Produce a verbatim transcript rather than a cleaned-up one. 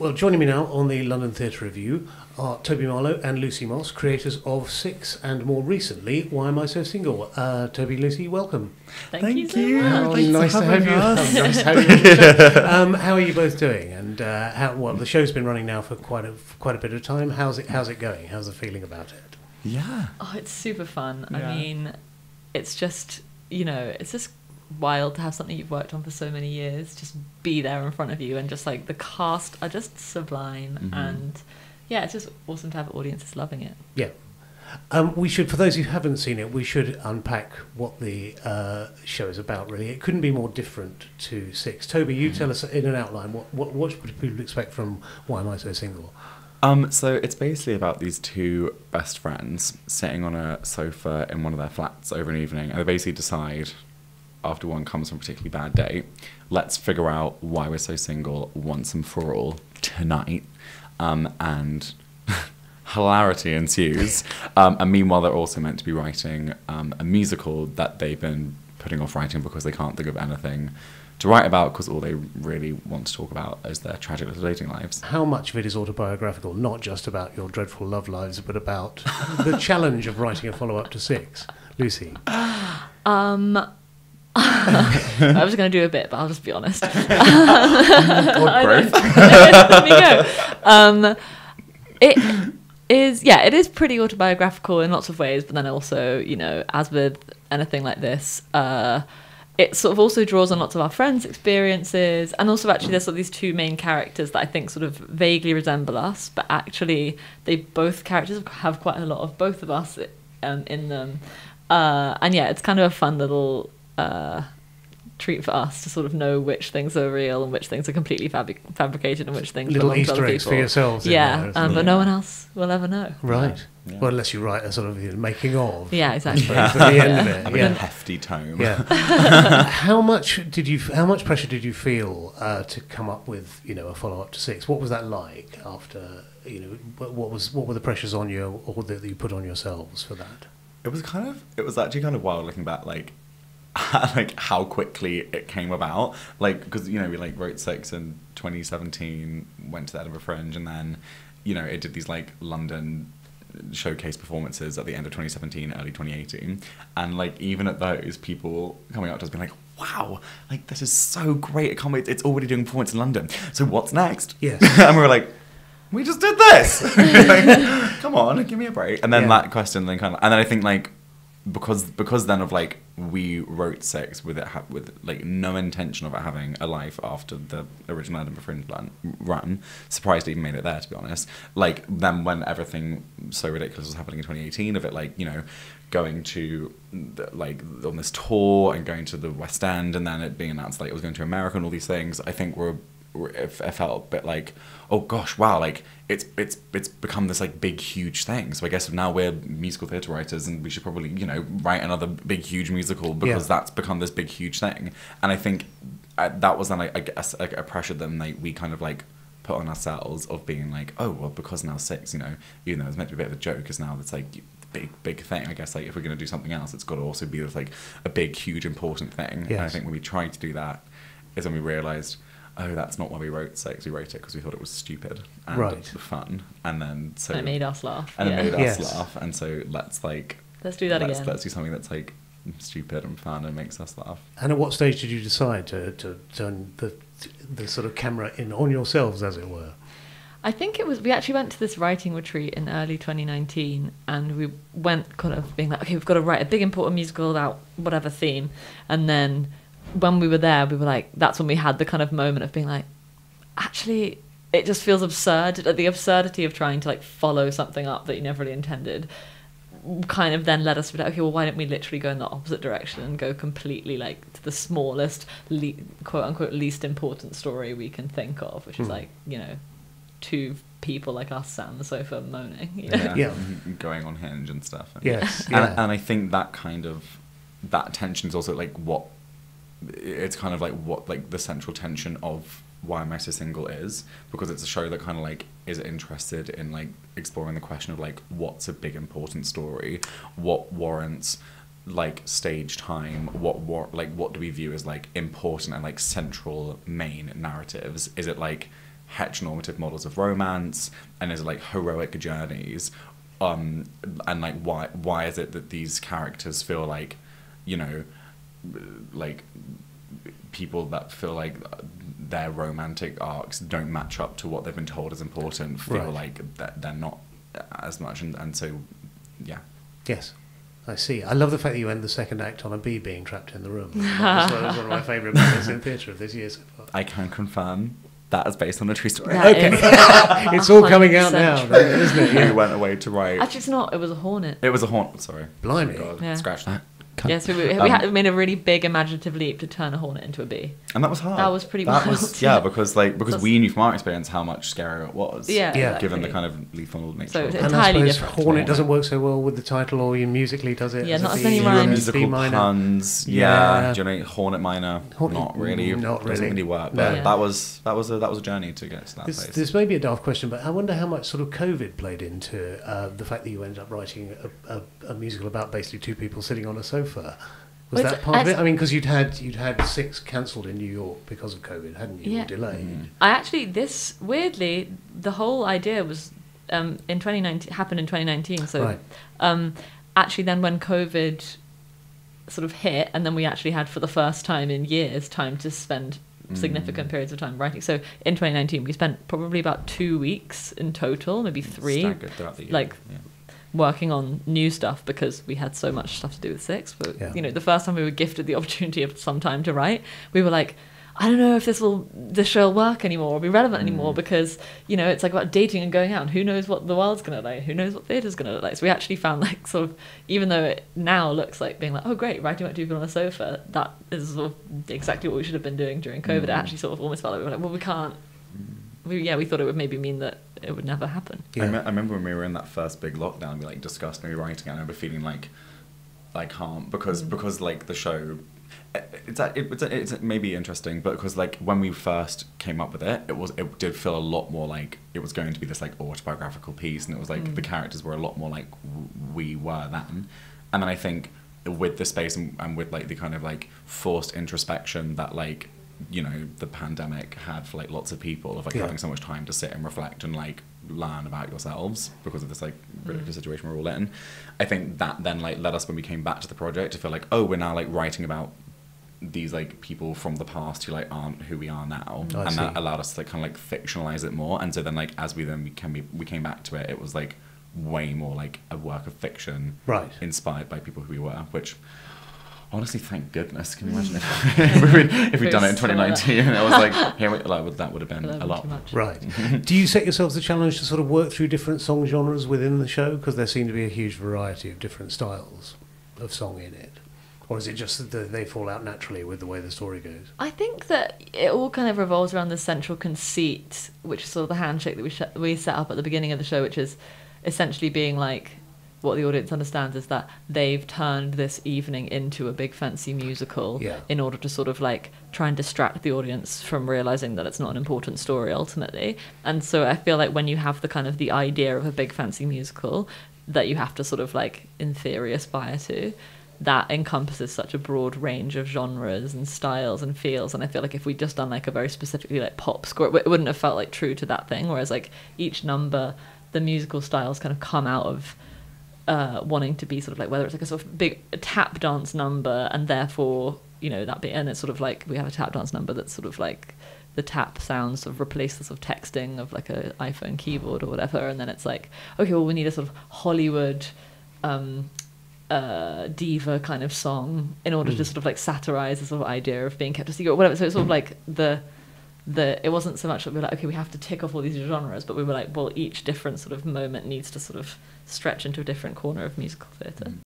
Well, joining me now on the London Theatre Review are Toby Marlow and Lucy Moss, creators of Six and more recently Why Am I So Single? Uh, Toby, Lucy, welcome. Thank, Thank you. So you. Well. Nice to have you. Nice to have you. Um, how are you both doing? And uh, how, well, the show's been running now for quite a quite a bit of time. How's it? How's it going? How's the feeling about it? Yeah. Oh, it's super fun. Yeah. I mean, it's just you know, it's just. wild to have something you've worked on for so many years just be there in front of you, and just like the cast are just sublime. Mm-hmm. And yeah, it's just awesome to have audiences loving it. Yeah. Um, we should, for those who haven't seen it, we should unpack what the uh, show is about, really. It couldn't be more different to Six. Toby, you mm-hmm. tell us in an outline, what, what, what should people expect from Why Am I So Single? Um, so it's basically about these two best friends sitting on a sofa in one of their flats over an evening, and they basically decide, after one comes from a particularly bad day, let's figure out why we're so single once and for all tonight. Um, and hilarity ensues. Um, and meanwhile, they're also meant to be writing um, a musical that they've been putting off writing because they can't think of anything to write about, because all they really want to talk about is their tragic little dating lives. How much of it is autobiographical, not just about your dreadful love lives, but about the challenge of writing a follow-up to Six? Lucy? Um... I was going to do a bit, but I'll just be honest. Um, God, let me go. Um, it is, yeah, it is pretty autobiographical in lots of ways, but then also, you know, as with anything like this, uh, it sort of also draws on lots of our friends' experiences, and also actually there's sort of these two main characters that I think sort of vaguely resemble us, but actually they both characters have quite a lot of both of us um, in them, uh, and yeah, it's kind of a fun little. Uh, treat for us to sort of know which things are real and which things are completely fabri fabricated and which things little Easter eggs for yourselves. Yeah, um, but no one else will ever know. Right. Yeah. Well, unless you write a sort of making of. Yeah, exactly. Yeah. For the end yeah. of it, yeah. A hefty tome. Yeah. How much did you? How much pressure did you feel uh, to come up with you know a follow up to Six? What was that like after you know what was what were the pressures on you or that you put on yourselves for that? It was kind of it was actually kind of wild looking back, like. like how quickly it came about, like because you know we like wrote Six in twenty seventeen, went to the Edinburgh Fringe, and then you know it did these like London showcase performances at the end of twenty seventeen, early twenty eighteen, and like even at those, people coming up to us being like, wow, like this is so great, I can't wait, it's already doing performance in London, so what's next? Yes. And we were like, we just did this. Like, come on, give me a break. And then yeah. that question then kind of, and then I think like because because then of like we wrote Six with it ha with like no intention of it having a life after the original Edinburgh Fringe run. Surprised it even made it there, to be honest. Like then when everything so ridiculous was happening in twenty eighteen of it, like you know going to the, like on this tour and going to the West End, and then it being announced like it was going to America and all these things, I think we're If I felt a bit like, oh gosh, wow, like it's it's it's become this like big huge thing. So I guess now we're musical theatre writers, and we should probably you know write another big huge musical because yeah. that's become this big huge thing. And I think I, that was then like I guess like a pressure that like we kind of like put on ourselves of being like, oh well, because now Six, you know, even though it's meant to be a bit of a joke, is now that's like. big big thing. I guess like if we're going to do something else, it's got to also be like a big huge important thing. Yes. And I think when we tried to do that is when we realised, oh, that's not why we wrote Sex. We wrote it because we thought it was stupid and right. fun, and then so and it made us laugh. And yeah. it made us yes. laugh. And so let's like let's do that let's, again. Let's do something that's like stupid and fun and makes us laugh. And at what stage did you decide to to turn the the sort of camera in on yourselves, as it were? I think it was, we actually went to this writing retreat in early twenty nineteen, and we went kind of being like, okay, we've got to write a big important musical about whatever theme. And then when we were there, we were like, that's when we had the kind of moment of being like, actually, it just feels absurd. The absurdity of trying to like follow something up that you never really intended kind of then led us to be like, okay, well, why don't we literally go in the opposite direction and go completely like to the smallest, le quote unquote, least important story we can think of, which mm. is like, you know, two people like us sat on the sofa moaning, you know? Yeah, yeah. Going on Hinge and stuff. And yes, yeah. and, and I think that kind of that tension is also like what it's kind of like what like the central tension of Why Am I So Single is, because it's a show that kind of like is interested in like exploring the question of like what's a big important story, what warrants like stage time, what what like what do we view as like important and like central main narratives? Is it like heteronormative models of romance and his like heroic journeys, um, and like why why is it that these characters feel like, you know, like people that feel like their romantic arcs don't match up to what they've been told is important feel right. like that they're not as much, and, and so yeah. Yes, I see. I love the fact that you end the second act on a bee being trapped in the room. That's one of my favourite moments in theatre of this year so far. I can confirm that is based on a true story. That okay, it's all coming out now, though, isn't it? You yeah. went away to write. Actually, it's not. It was a hornet. It was a hornet. Sorry, blimey, oh God, yeah. Scratch that. Yes, yeah, so we, we um, had made a really big imaginative leap to turn a hornet into a bee, and that was hard. That was pretty that wild. Was, yeah, because like because that's, we knew from our experience how much scarier it was. Yeah, yeah. Given exactly. the kind of lethal nature. So it's and entirely I different. Hornet doesn't work so well with the title, or even musically does it? Yeah, as not as many rhymes. Musical puns. Yeah, yeah. Do you know hornet minor? Hornet, not really. Not really. Doesn't really work. But no. yeah. that was that was a that was a journey to get to that this, place. This may be a daft question, but I wonder how much sort of COVID played into uh, the fact that you ended up writing a, a, a musical about basically two people sitting on a sofa. Was well, that part of it? I mean, because you'd had you'd had Six cancelled in New York because of COVID, hadn't you? Yeah. Or delayed. Mm. I actually, this weirdly, the whole idea was um, in twenty nineteen happened in twenty nineteen. So right. um, actually, then when COVID sort of hit, and then we actually had for the first time in years time to spend mm. significant periods of time writing. So in twenty nineteen, we spent probably about two weeks in total, maybe three, staggered throughout the year. Like. Yeah. Working on new stuff because we had so much stuff to do with Six. But yeah. you know, the first time we were gifted the opportunity of some time to write, we were like, I don't know if this will this show will work anymore or be relevant mm. anymore, because you know it's like about dating and going out. And who knows what the world's gonna look like? Who knows what theatre's gonna look like? So we actually found like sort of, even though it now looks like being like, oh great, writing about two people on a sofa, that is sort of exactly what we should have been doing during COVID. Mm. It actually sort of almost felt like we were like, well, we can't. We, yeah, we thought it would maybe mean that it would never happen. Yeah. I, me I remember when we were in that first big lockdown, we like discussed maybe writing. I remember feeling like I can't because mm. because like the show, it's a, it's a, it's a, maybe interesting, but because like when we first came up with it, it was it did feel a lot more like it was going to be this like autobiographical piece, and it was like mm. the characters were a lot more like we were then, and then I think with the space and, and with like the kind of like forced introspection that like. You know, the pandemic had for like lots of people of like yeah. having so much time to sit and reflect and like learn about yourselves because of this like ridiculous mm. situation we're all in. I think that then like led us when we came back to the project to feel like, oh, we're now like writing about these like people from the past who like aren't who we are now, oh, and that allowed us to like, kind of like fictionalize it more. And so then like as we then we can be we came back to it, it was like way more like a work of fiction, right? Inspired by people who we were, which. Honestly, thank goodness. Can you imagine if, if we'd, if we'd done it in twenty nineteen? And I was like, here we, like, that would have been a lot. Right. Do you set yourselves the challenge to sort of work through different song genres within the show? Because there seem to be a huge variety of different styles of song in it. Or is it just that they fall out naturally with the way the story goes? I think that it all kind of revolves around the central conceit, which is sort of the handshake that we, sh we set up at the beginning of the show, which is essentially being like, what the audience understands is that they've turned this evening into a big fancy musical yeah. in order to sort of like try and distract the audience from realizing that it's not an important story ultimately. And so I feel like when you have the kind of the idea of a big fancy musical that you have to sort of like in theory aspire to, that encompasses such a broad range of genres and styles and feels. And I feel like if we'd just done like a very specifically like pop score, it wouldn't have felt like true to that thing. Whereas like each number, the musical styles kind of come out of Uh, wanting to be sort of like, whether it's like a sort of big tap dance number, and therefore, you know, that bit, and it's sort of like we have a tap dance number that's sort of like the tap sounds sort of replace the sort of texting of like an iPhone keyboard or whatever, and then it's like, okay, well, we need a sort of Hollywood um, uh, diva kind of song in order mm. to sort of like satirize the sort of idea of being kept a secret or whatever. So it's sort of like the the it wasn't so much that we were like, okay, we have to tick off all these genres, but we were like, well, each different sort of moment needs to sort of stretch into a different corner of musical theatre.